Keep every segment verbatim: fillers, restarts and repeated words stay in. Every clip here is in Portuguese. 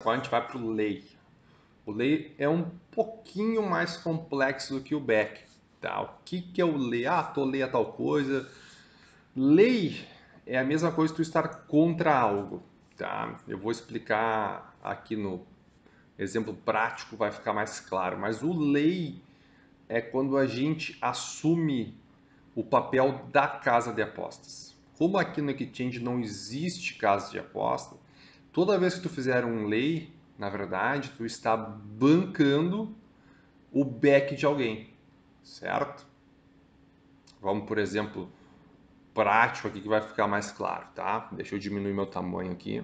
Agora a gente vai para o lay. O lay é um pouquinho mais complexo do que o back. Tá? O que, que é o lay? Ah, tô lay a tal coisa. Lay é a mesma coisa que tu estar contra algo. Tá? Eu vou explicar aqui no exemplo prático, vai ficar mais claro. Mas o lay é quando a gente assume o papel da casa de apostas. Como aqui no Exchange não existe casa de apostas, toda vez que tu fizer um lay, na verdade, tu está bancando o back de alguém, certo? Vamos, por exemplo, prático aqui que vai ficar mais claro, tá? Deixa eu diminuir meu tamanho aqui.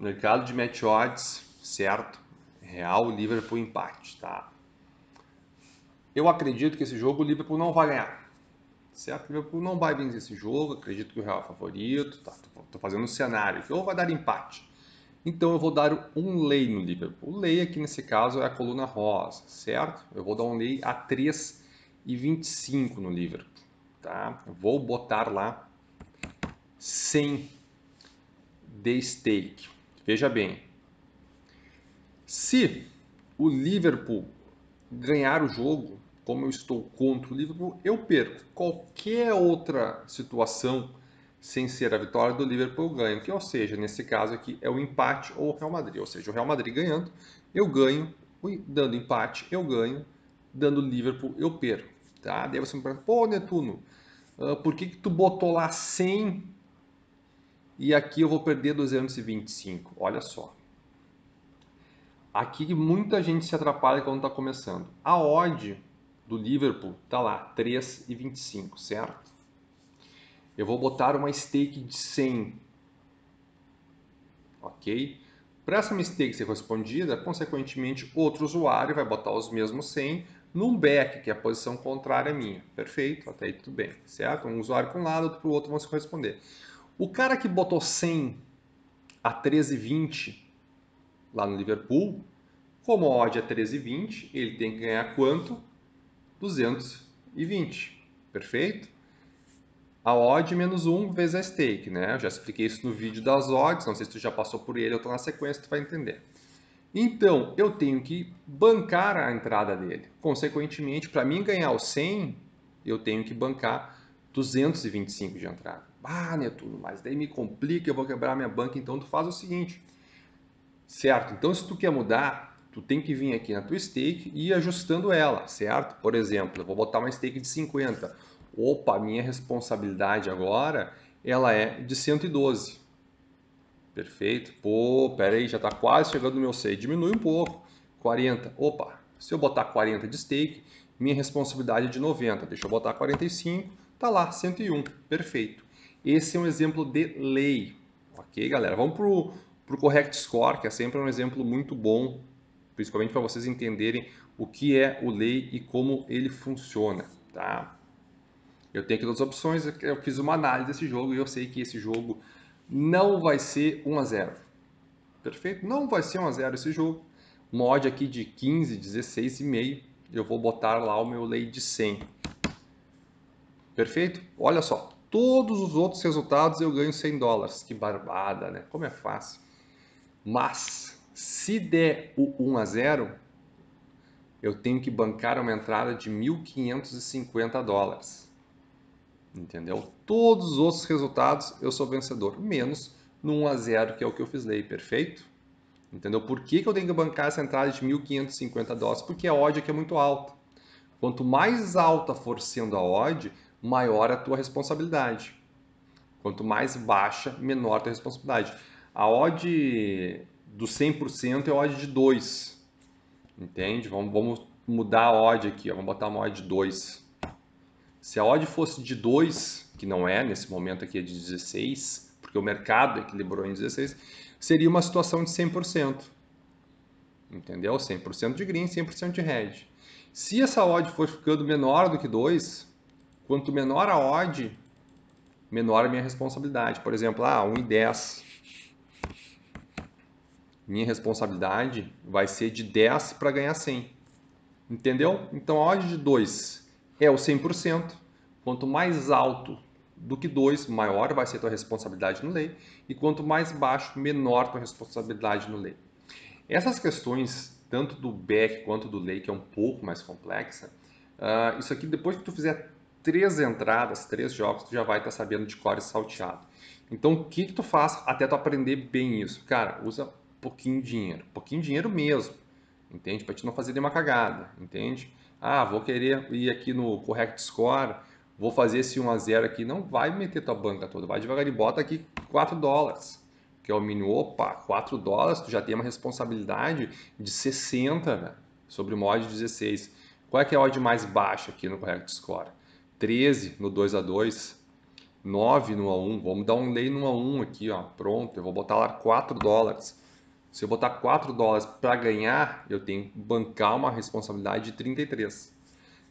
Mercado de match odds, certo? Real, Liverpool, empate, tá? Eu acredito que esse jogo o Liverpool não vai ganhar, certo? O Liverpool não vai vencer esse jogo, acredito que o Real é o favorito, tá? Tô fazendo um cenário que ou vai dar empate. Então eu vou dar um lay no Liverpool. O lay aqui nesse caso é a coluna rosa, certo? Eu vou dar um lay a três e vinte e cinco no Liverpool, tá? Eu vou botar lá cem de stake. Veja bem, se o Liverpool ganhar o jogo, como eu estou contra o Liverpool, eu perco. Qualquer outra situação sem ser a vitória do Liverpool, eu ganho. Que, ou seja, nesse caso aqui é o empate ou o Real Madrid. Ou seja, o Real Madrid ganhando, eu ganho. Dando empate, eu ganho. Dando Liverpool, eu perco. Tá? Daí você me pergunta, pô, Netuno, por que que tu botou lá cem e aqui eu vou perder duzentos e vinte e cinco? Olha só. Aqui muita gente se atrapalha quando está começando. A odd do Liverpool está lá, três e vinte e cinco, certo? Eu vou botar uma stake de cem, ok? Para essa stake ser correspondida, consequentemente, outro usuário vai botar os mesmos cem num back, que é a posição contrária à minha. Perfeito, até aí tudo bem, certo? Um usuário para um lado, outro para o outro, vão se corresponder. O cara que botou cem a treze e vinte lá no Liverpool, como a odd é treze e vinte, ele tem que ganhar quanto? duzentos e vinte, perfeito? A odd menos um vezes a stake, né? Eu já expliquei isso no vídeo das odds, não sei se tu já passou por ele ou tá na sequência, tu vai entender. Então, eu tenho que bancar a entrada dele. Consequentemente, para mim ganhar o cem, eu tenho que bancar duzentos e vinte e cinco de entrada. Ah, Netuno, mas daí me complica, eu vou quebrar minha banca. Então, tu faz o seguinte, certo? Então, se tu quer mudar, tu tem que vir aqui na tua stake e ir ajustando ela, certo? Por exemplo, eu vou botar uma stake de cinquenta. Opa, minha responsabilidade agora, ela é de cento e doze. Perfeito? Pô, peraí, já está quase chegando no meu seis. Diminui um pouco. quarenta. Opa, se eu botar quarenta de stake, minha responsabilidade é de noventa. Deixa eu botar quarenta e cinco. Tá lá, cento e um. Perfeito. Esse é um exemplo de lay. Ok, galera? Vamos pro pro correct score, que é sempre um exemplo muito bom, principalmente para vocês entenderem o que é o lay e como ele funciona, tá? Eu tenho aqui duas opções, eu fiz uma análise desse jogo e eu sei que esse jogo não vai ser um a zero. Perfeito? Não vai ser um a zero esse jogo. Uma odd aqui de quinze, dezesseis e meio. Eu vou botar lá o meu lay de cem. Perfeito? Olha só, todos os outros resultados eu ganho cem dólares. Que barbada, né? Como é fácil. Mas, se der o um a zero, eu tenho que bancar uma entrada de mil quinhentos e cinquenta dólares. Entendeu? Todos os outros resultados eu sou vencedor, menos no um a zero, que é o que eu fiz lay, perfeito? Entendeu? Por que que eu tenho que bancar essa entrada de mil quinhentos e cinquenta dólares? Porque a odd aqui é muito alta. Quanto mais alta for sendo a odd, maior a tua responsabilidade. Quanto mais baixa, menor a tua responsabilidade. A odd do cem por cento é a odd de dois. Entende? Vamos, vamos mudar a odd aqui, ó. Vamos botar uma odd de dois. Se a odd fosse de dois, que não é, nesse momento aqui é de dezesseis, porque o mercado equilibrou em dezesseis, seria uma situação de cem por cento. Entendeu? cem por cento de green, cem por cento de red. Se essa odd for ficando menor do que dois, quanto menor a odd, menor a minha responsabilidade. Por exemplo, ah, um e dez. Minha responsabilidade vai ser de dez para ganhar cem. Entendeu? Então a odd de dois é o cem por cento, quanto mais alto do que dois, maior vai ser a tua responsabilidade no lay, e quanto mais baixo, menor a tua responsabilidade no lay. Essas questões, tanto do back quanto do lay, que é um pouco mais complexa, uh, isso aqui, depois que tu fizer três entradas, três jogos, tu já vai estar tá sabendo de core salteado. Então, o que, que tu faz até tu aprender bem isso? Cara, usa pouquinho dinheiro, pouquinho dinheiro mesmo, entende? Para te não fazer nenhuma cagada, entende? Ah, vou querer ir aqui no correct score, vou fazer esse um a zero aqui. Não vai meter tua banca toda, vai devagar e bota aqui quatro dólares, que é o mínimo. Opa, quatro dólares, tu já tem uma responsabilidade de sessenta, né, sobre uma odd de dezesseis. Qual é que é a odd mais baixa aqui no correct score? treze no dois a dois, nove no um a um. Vamos dar um lay no um a um aqui, ó. Pronto, eu vou botar lá quatro dólares. Se eu botar quatro dólares para ganhar, eu tenho que bancar uma responsabilidade de trinta e três.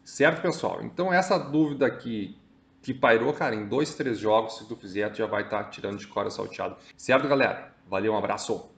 Certo, pessoal? Então, essa dúvida aqui que pairou, cara, em dois, três jogos, se tu fizer, tu já vai estar tirando de cor salteado. Certo, galera? Valeu, um abraço!